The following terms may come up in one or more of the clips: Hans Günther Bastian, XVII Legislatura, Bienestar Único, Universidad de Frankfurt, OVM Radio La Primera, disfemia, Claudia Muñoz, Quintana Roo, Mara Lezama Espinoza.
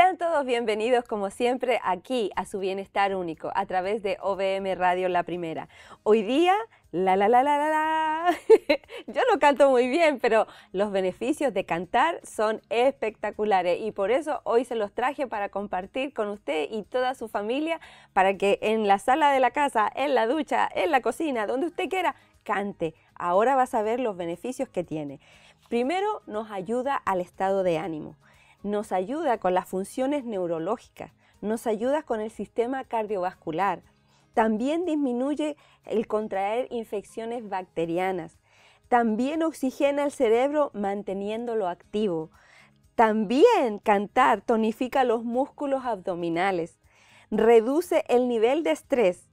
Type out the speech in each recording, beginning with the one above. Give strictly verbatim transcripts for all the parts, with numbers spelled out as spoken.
Sean todos bienvenidos, como siempre, aquí a su Bienestar Único, a través de O V M Radio La Primera. Hoy día, la la la la la la, yo no canto muy bien, pero los beneficios de cantar son espectaculares y por eso hoy se los traje para compartir con usted y toda su familia, para que en la sala de la casa, en la ducha, en la cocina, donde usted quiera, cante. Ahora vas a ver los beneficios que tiene. Primero, nos ayuda al estado de ánimo. Nos ayuda con las funciones neurológicas, nos ayuda con el sistema cardiovascular, también disminuye el contraer infecciones bacterianas, también oxigena el cerebro manteniéndolo activo, también cantar tonifica los músculos abdominales, reduce el nivel de estrés,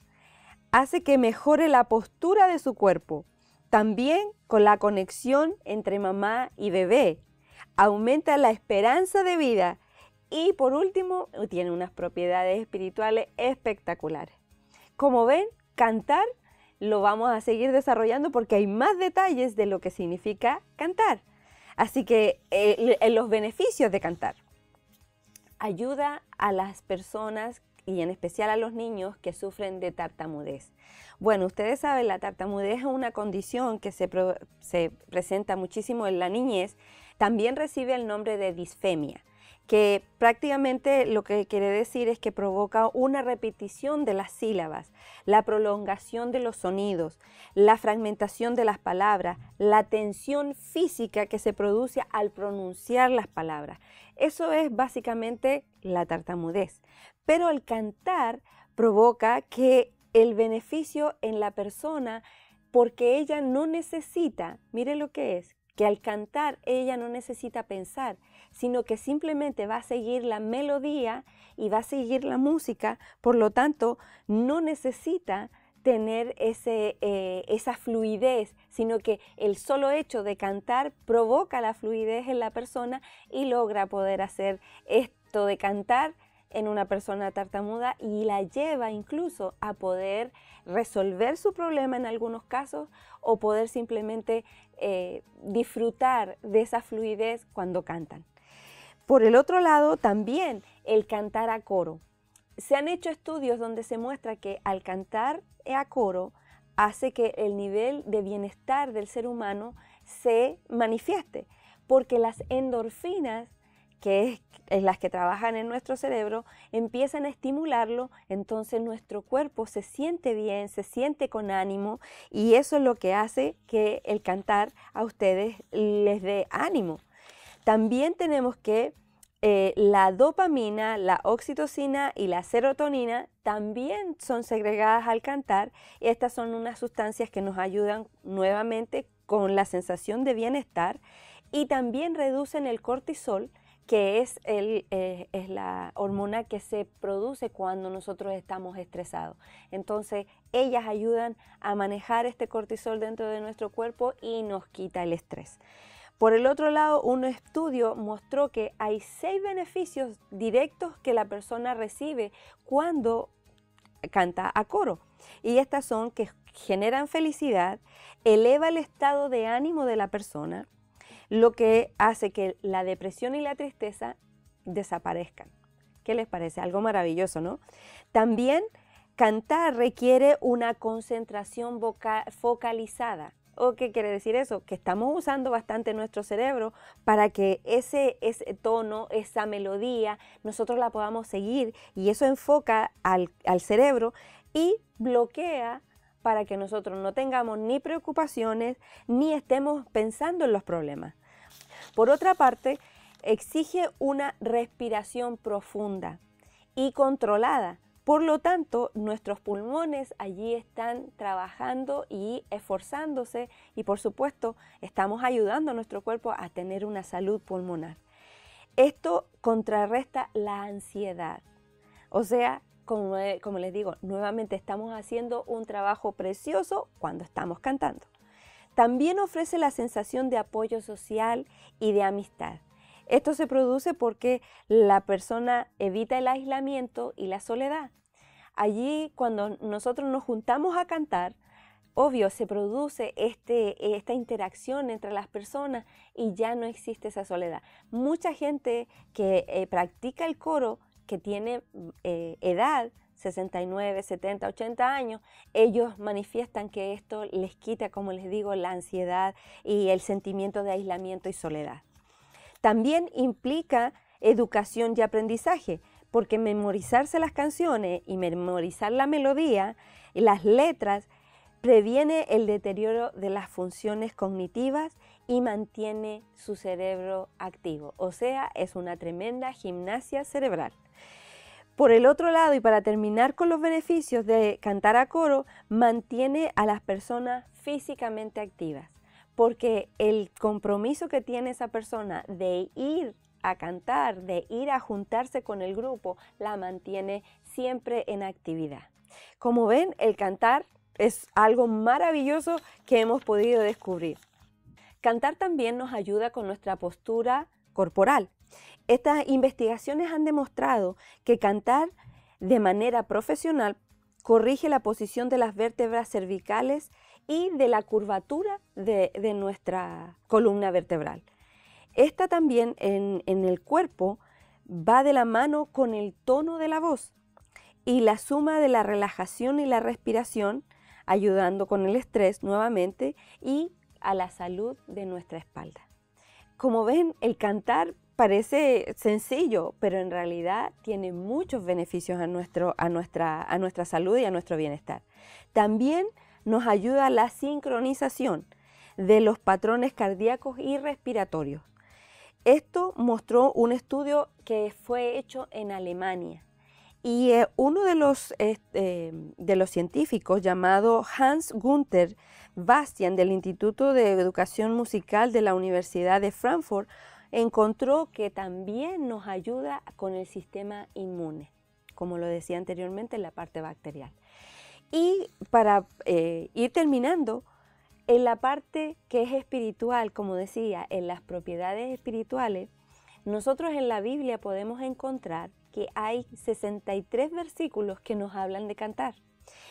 hace que mejore la postura de su cuerpo, también con la conexión entre mamá y bebé, aumenta la esperanza de vida y, por último, tiene unas propiedades espirituales espectaculares. Como ven, cantar lo vamos a seguir desarrollando porque hay más detalles de lo que significa cantar. Así que eh, los beneficios de cantar. Ayuda a las personas y en especial a los niños que sufren de tartamudez. Bueno, ustedes saben, la tartamudez es una condición que se, pro, se presenta muchísimo en la niñez. También recibe el nombre de disfemia, que prácticamente lo que quiere decir es que provoca una repetición de las sílabas, la prolongación de los sonidos, la fragmentación de las palabras, la tensión física que se produce al pronunciar las palabras. Eso es básicamente la tartamudez. Pero el cantar provoca que el beneficio en la persona, porque ella no necesita, mire lo que es, que al cantar ella no necesita pensar, sino que simplemente va a seguir la melodía y va a seguir la música, por lo tanto no necesita tener ese, eh, esa fluidez, sino que el solo hecho de cantar provoca la fluidez en la persona y logra poder hacer esto de cantar en una persona tartamuda y la lleva incluso a poder resolver su problema en algunos casos o poder simplemente eh, disfrutar de esa fluidez cuando cantan. Por el otro lado, también el cantar a coro. Se han hecho estudios donde se muestra que al cantar a coro hace que el nivel de bienestar del ser humano se manifieste, porque las endorfinas, que es, es las que trabajan en nuestro cerebro, empiezan a estimularlo, entonces nuestro cuerpo se siente bien, se siente con ánimo y eso es lo que hace que el cantar a ustedes les dé ánimo. También tenemos que eh, la dopamina, la oxitocina y la serotonina también son segregadas al cantar y estas son unas sustancias que nos ayudan nuevamente con la sensación de bienestar y también reducen el cortisol, que es, el, eh, es la hormona que se produce cuando nosotros estamos estresados. Entonces, ellas ayudan a manejar este cortisol dentro de nuestro cuerpo y nos quita el estrés. Por el otro lado, un estudio mostró que hay seis beneficios directos que la persona recibe cuando canta a coro. Y estas son que generan felicidad, eleva el estado de ánimo de la persona, lo que hace que la depresión y la tristeza desaparezcan. ¿Qué les parece? Algo maravilloso, ¿no? También cantar requiere una concentración vocal, focalizada. ¿O qué quiere decir eso? Que estamos usando bastante nuestro cerebro para que ese, ese tono, esa melodía, nosotros la podamos seguir y eso enfoca al, al cerebro y bloquea para que nosotros no tengamos ni preocupaciones ni estemos pensando en los problemas. Por otra parte, exige una respiración profunda y controlada. Por lo tanto, nuestros pulmones allí están trabajando y esforzándose y, por supuesto, estamos ayudando a nuestro cuerpo a tener una salud pulmonar. Esto contrarresta la ansiedad, o sea, Como, como les digo, nuevamente estamos haciendo un trabajo precioso cuando estamos cantando. También ofrece la sensación de apoyo social y de amistad. Esto se produce porque la persona evita el aislamiento y la soledad. Allí, cuando nosotros nos juntamos a cantar, obvio, se produce este, esta interacción entre las personas y ya no existe esa soledad. Mucha gente que eh, practica el coro, que tiene eh, edad, sesenta y nueve, setenta, ochenta años, ellos manifiestan que esto les quita, como les digo, la ansiedad y el sentimiento de aislamiento y soledad. También implica educación y aprendizaje, porque memorizarse las canciones y memorizar la melodía y las letras previene el deterioro de las funciones cognitivas y mantiene su cerebro activo. O sea, es una tremenda gimnasia cerebral. Por el otro lado, y para terminar con los beneficios de cantar a coro, mantiene a las personas físicamente activas, porque el compromiso que tiene esa persona de ir a cantar, de ir a juntarse con el grupo, la mantiene siempre en actividad. Como ven, el cantar es algo maravilloso que hemos podido descubrir. Cantar también nos ayuda con nuestra postura corporal. Estas investigaciones han demostrado que cantar de manera profesional corrige la posición de las vértebras cervicales y de la curvatura de, de nuestra columna vertebral. Esta también en, en el cuerpo va de la mano con el tono de la voz y la suma de la relajación y la respiración, ayudando con el estrés nuevamente y a la salud de nuestra espalda. Como ven, el cantar parece sencillo, pero en realidad tiene muchos beneficios a, nuestro, a, nuestra, a nuestra salud y a nuestro bienestar. También nos ayuda la sincronización de los patrones cardíacos y respiratorios. Esto mostró un estudio que fue hecho en Alemania. Y eh, uno de los, eh, eh, de los científicos, llamado Hans Günther Bastian, del Instituto de Educación Musical de la Universidad de Frankfurt, encontró que también nos ayuda con el sistema inmune, como lo decía anteriormente, en la parte bacterial. Y para eh, ir terminando, en la parte que es espiritual, como decía, en las propiedades espirituales, nosotros en la Biblia podemos encontrar que hay sesenta y tres versículos que nos hablan de cantar.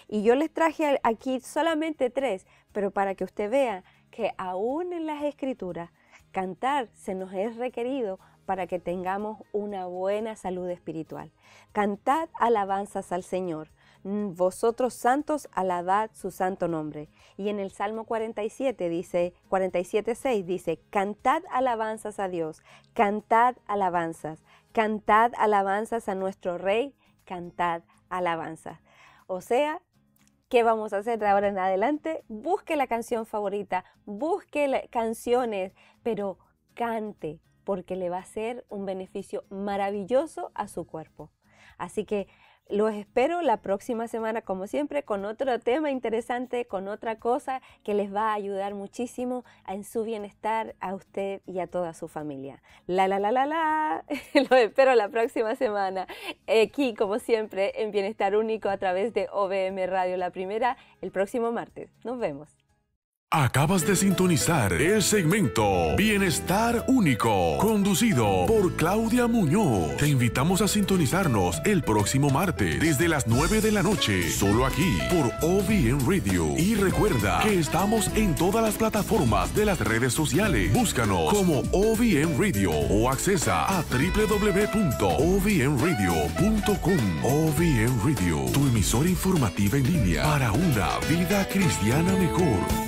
Y yo les traje aquí solamente tres, pero para que usted vea que aún en las Escrituras, cantar se nos es requerido para que tengamos una buena salud espiritual. Cantad alabanzas al Señor, vosotros santos alabad su santo nombre. Y en el Salmo cuarenta y siete dice, cuarenta y siete, seis dice, cantad alabanzas a Dios, cantad alabanzas, cantad alabanzas a nuestro Rey, cantad alabanzas. O sea, ¿qué vamos a hacer de ahora en adelante? Busque la canción favorita, busque canciones, pero cante, porque le va a hacer un beneficio maravilloso a su cuerpo. Así que los espero la próxima semana, como siempre, con otro tema interesante, con otra cosa que les va a ayudar muchísimo en su bienestar a usted y a toda su familia. La, la, la, la, la. Los espero la próxima semana aquí, como siempre, en Bienestar Único a través de O V M Radio La Primera, el próximo martes. Nos vemos. Acabas de sintonizar el segmento Bienestar Único, conducido por Claudia Muñoz. Te invitamos a sintonizarnos el próximo martes desde las nueve de la noche, solo aquí por O V M Radio. Y recuerda que estamos en todas las plataformas de las redes sociales. Búscanos como O V M Radio o accesa a w w w punto o v m radio punto com. O V M Radio, tu emisora informativa en línea para una vida cristiana mejor.